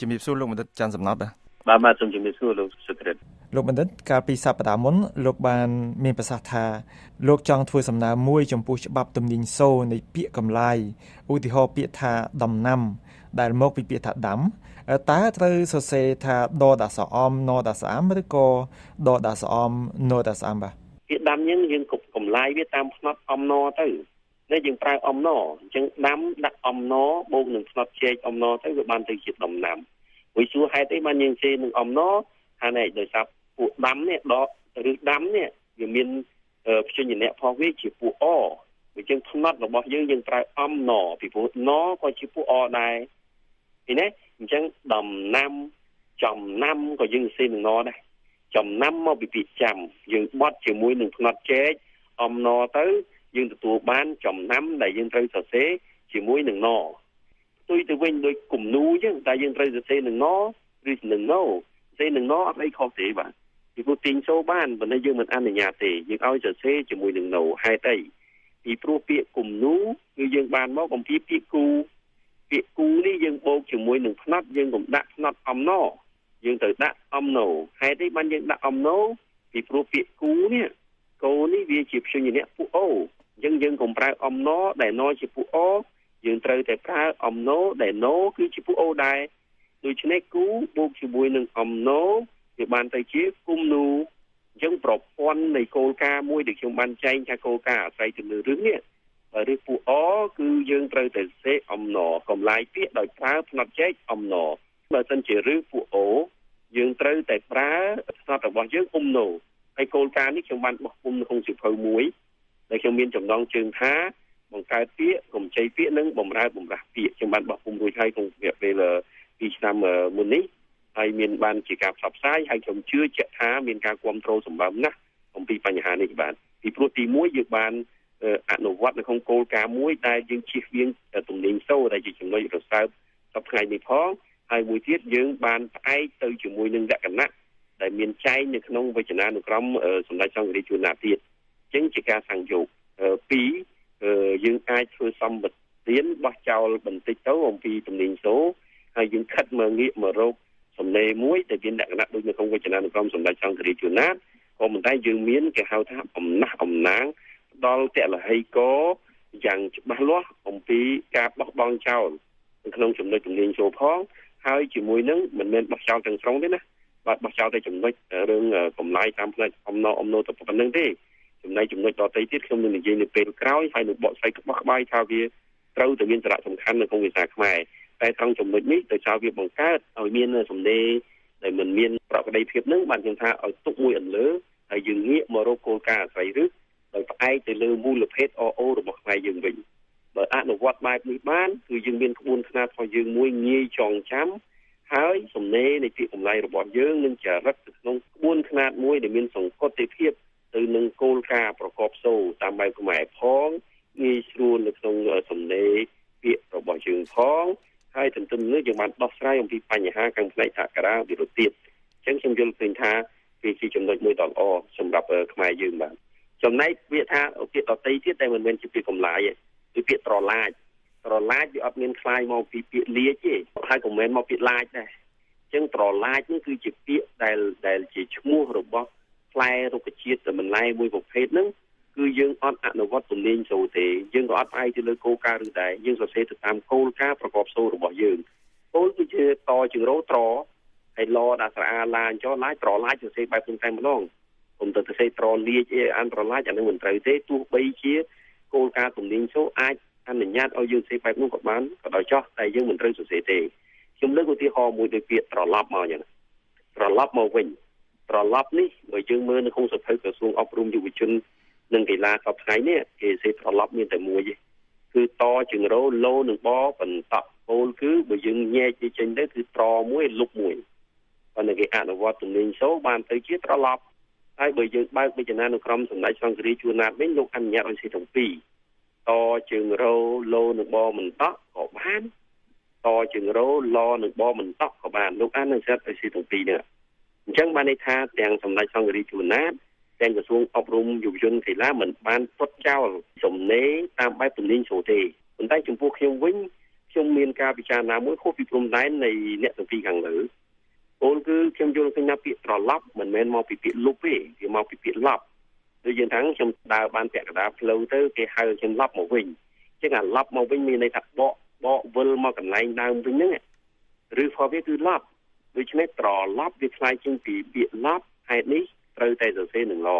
ជំរាបសួរលោកបណ្ឌិតច័ន្ទសំណត់បាទសូមជំរាបសួរលោកសុក្រិតលោកបណ្ឌិតកាលពីសប្តាហ៍មុនលោកបានមានប្រសាសន៍ថាលោកចង់ធ្វើសំណើមួយចំពោះច្បាប់ទំនិញសូនៃពាក្យកម្លាយឧទាហរណ៍ពាក្យថាដំណាំដែលមកពីពាក្យថាដាំតើត្រូវសរសេរថាដដាសអមណដាសអមឬក៏ដដាសអមណដាសអមបាទពាក្យដាំហ្នឹងយើងគប់កម្លាយវាតាមផ្នត់អមណទៅនេះយើងប្រើអមណអញ្ចឹងដាំដាក់អមណបូកនឹងផ្នត់ជែកអមណទៅវាបានទៅជាដំណាំវាសួរហេតុអីបានយើងជេរនឹងអមណថានេះដោយសារពួកដាំនេះដកឬដាំនេះវាមានព្យញ្ជនៈផងវាជាពួកអអញ្ចឹងផ្នត់របស់យើងប្រើអមណពីព្រោះណក៏ជាពួកអដែរឃើញទេអញ្ចឹងដំណាំចំណាំក៏យើងសេនឹងណដែរចំណាំមកពីពាក្យចាំយើងបត់ជាមួយនឹងផ្នត់ជែកអមណទៅយើងទទួលបានចំណាំដែលយើងត្រូវសរសេរជាមួយនឹងណទុយទៅវិញដោយគំនូអញ្ចឹងតែយើងត្រូវសរសេរនឹងណឬនឹងណសេនឹងណអត់អីខុសទេបាទពីព្រោះទិញចូលបានប៉ុន្តែយើងមិនអនុញ្ញាតទេយើងឲ្យសរសេរជាមួយនឹងណហេតុអីពីព្រោះពាក្យគំនូគឺយើងបានមកអំពីពាក្យគូពាក្យគូនេះយើងបូកជាមួយនឹងផ្នត់យើងកុំដាក់ផ្នត់អមណយើងត្រូវដាក់អមណហេតុនេះបានយើងដាក់អមណពីព្រោះពាក្យគូនេះគូនេះវាជាព្យញ្ជនៈពួកអូអញ្ចឹងយើងកុំប្រើអមណដែលណជាពួកអូយើងត្រូវតែប្រើអមណដែលណគឺជាពួកអូដែរដូច្នេះគូបូកជាមួយនឹងអមណវាបានទៅជាគុំនូអញ្ចឹងប្រព័ន្ធនៃគោលការណ៍មួយដែលខ្ញុំបានចែងថាគោលការណ៍អាស្រ័យទៅលើរឿងនេះឬពួកអគឺយើងត្រូវតែសេអំណកម្លាយពាក្យដោយប្រើផ្នត់ចែកអំណបើមិនជាឬពួកអូយើងត្រូវតែប្រើផ្នត់របស់យើងអំណហើយគោលការណ៍នេះខ្ញុំបានបោះពុំនៅក្នុងសៀវភៅមួយដែលខ្ញុំមានចំណងជើងថាបង្កើតពាក្យកម្ចីពាក្យនិងបំរើបំរាស់ពាក្យខ្ញុំបានបោះពុំរួចហើយក្នុងរយៈពេល2ឆ្នាំមុននេះហើយមានបានជាការផ្សព្វផ្សាយហើយខ្ញុំជឿជាក់ថាមានការគ្រប់គ្រងសម្បំណាស់អំពីបញ្ហានេះបាទពីព្រោះទី1យើងបានអនុវត្តនៅក្នុងគោលការណ៍មួយដែលយើងជៀសវាងទំនិញសូដែលជាចំណុចរសើបដល់ថ្ងៃនេះផងហើយមួយទៀតយើងបានផ្អែកទៅជាមួយនឹងលក្ខណៈដែលមានចែងនៅក្នុងវចនានុក្រមសម្ដេចចក្ររាជជួនណាទៀតអញ្ចឹងជាការសង្យោគ2យើងអាចធ្វើសម្បត្តិរៀនបោះចោលបន្តិចទៅអំពីទំនិញសូហើយយើងខិតមកងាកមករកសំណេរមួយដែលមានលក្ខណៈដូចនៅក្នុងវចនានុក្រមសម្ដេចចក្ររាជជួនណាក៏មិនតែយើងមានគេហៅថាអំណះអំណាងដល់តលហីកយ៉ាងច្បាស់លាស់អំពីការបោះបង់ចោលក្នុងចំណុចជំនាញចូលផងហើយជាមួយនឹងមិនមែនបោះចោលទាំងស្រុងទេណាបាទបោះចោលតែចំណុចរឿងកម្លាយតាមផ្នែកអំណោទៅប៉ុណ្្នឹងទេចំណុចដទៃទៀតខ្ញុំនឹងនិយាយនៅពេលក្រោយហើយនឹងបកស្រាយក្បោះក្បាយថាវាត្រូវតែមានសារៈសំខាន់នៅក្នុងវិស័យខ្មែរតែត្រង់ចំណុចនេះទៅចោលវាបង្កើតឲ្យមានសម្ដីដែលមិនមានប្រកបដីភាពនឹងបានខ្ញុំថាឲ្យទុកមួយអន្លើហើយយើងងាកមករកគោលការណ៍អាស្រ័យឬដោយផ្អែកទៅលើមូលភេទ OO របស់ខ្មែរយើងវិញបើអនុវត្តបែបនេះបានគឺយើងមានក្បួនខ្នាតរបស់យើងមួយងាយចងចាំហើយសំណេរនៃពាក្យកម្លាយរបស់យើងនឹងចរិតទៅក្នុងក្បួនខ្នាតមួយដែលមានសង្កត់ទៅភាពទៅនឹងគោលការណ៍ប្រកបសូរតាមបែបខ្មែរផងងាយស្រួលនៅក្នុងសំណេរពាក្យរបស់យើងផងហើយទន្ទឹមនឹងយើងបានដោះស្រាយអំពីបញ្ហាខាងផ្នែកអក្សរាវិរុទ្ធទៀតអញ្ចឹងខ្ញុំយល់ឃើញថាវាជាចំណុចមួយដ៏ល្អសម្រាប់ខ្មែរយើងបាទចំណែកវាថាពាក្យដតីទៀតតែមិនមែនជាពាក្យកម្លាយទេគឺពាក្យត្រឡាចវាអត់មានคล้ายមកពីពាក្យលាចទេហើយក៏មិនមកពាក្យឡាចដែរអញ្ចឹងត្រឡាចនេះគឺជាពាក្យដែលជាឈ្មោះរបស់ផ្លែរុក្ខជាតិតម្លែមួយប្រភេទហ្នឹងគឺយើងអត់អនុវត្តទំនាញចូលទេយើងក៏អត់ផ្អែកទៅលើគោលការណ៍ឬដែរយើងសរសេរទៅតាមគោលការណ៍ប្រកបសូររបស់យើងគោលគឺជាតជាងរោត្រហើយឡដាក់ស្រអាឡាអញ្ចឹងឡាចត្រឡាចសរសេរបែបហ្នឹងតែម្ដងខ្ញុំទៅសេត្រលាចអន្តរឡាចអានឹងមិនត្រូវទេទោះបីជាគោលការណ៍ទំនិញចូលអាចអនុញ្ញាតឲ្យយើងសេបែបនោះក៏បានក៏ដោយចោះតែយើងមិនត្រូវសរសេរទេខ្ញុំលើកឧទាហរណ៍មួយដូចពាក្យត្រឡប់មកយ៉ាងត្រឡប់មកវិញត្រឡប់នេះបើយើងមើលនៅក្នុងសភៅក្រសួងអប់រំយុវជននិងកីឡាសប្តាហ៍នេះគេសេត្រឡប់មានតែមួយទេគឺតជើងរោលោនិងបបន្តគោលគឺបើយើងញែកចេញទៅគឺត្រមួយលុបមួយប៉ុន្តែគេអនុវត្តទំនិញចូលបានទៅជាត្រឡប់ហើយបើយើងបើកវចនានុក្រមសម្ដេចចក្ររាជជួនណាតវិញលោកអនុញ្ញាតឲ្យសេទាំងពីរតជើងរោលោនឹងបមិនតក់ក៏បានតជើងរោលនឹងបមិនតក់ក៏បានលោកអនុញ្ញាតឲ្យសេទាំងពីរនេះអញ្ចឹងបានន័យថាទាំងសម្ដេចចក្ររាជជួនណាតទាំងក្រសួងអប់រំយុវជនកីឡាមិនបានពុតចោលចំណេតាមបែបទំនិញចូលទេប៉ុន្តែចំពោះខ្ញុំវិញ ខ្ញុំ មាន ការ ពិចារណា មួយ ខុស ពី ព្រំដែន នៃ អ្នក ទាំង ពីរ ខាង លើ អូន គឺ ខ្ញុំ យល់ ឃើញ ថា ពាក្យ ត្រឡប់ មិន មែន មក ពី ពាក្យ លុប ទេ វា មក ពី ពាក្យ ឡប់ ដូច យើង ថា ខ្ញុំ ដើរ បាន ពាក់ កណ្ដាល ផ្លូវ ទៅ គេ ហៅ ខ្ញុំ ឡប់ មក វិញ ចឹង អា ឡប់ មក វិញ មាន ន័យ ថា បក វិល មក កន្លែង ដើម វិញ ហ្នឹង ឬ ផង វា គឺ ឡប់ ដូច្នេះ ត្រឡប់ វា ឆ្លៃ ជាង ពី ពាក្យ ឡប់ ហេតុ នេះ ត្រូវ តែ សរសេរ នឹង ឡ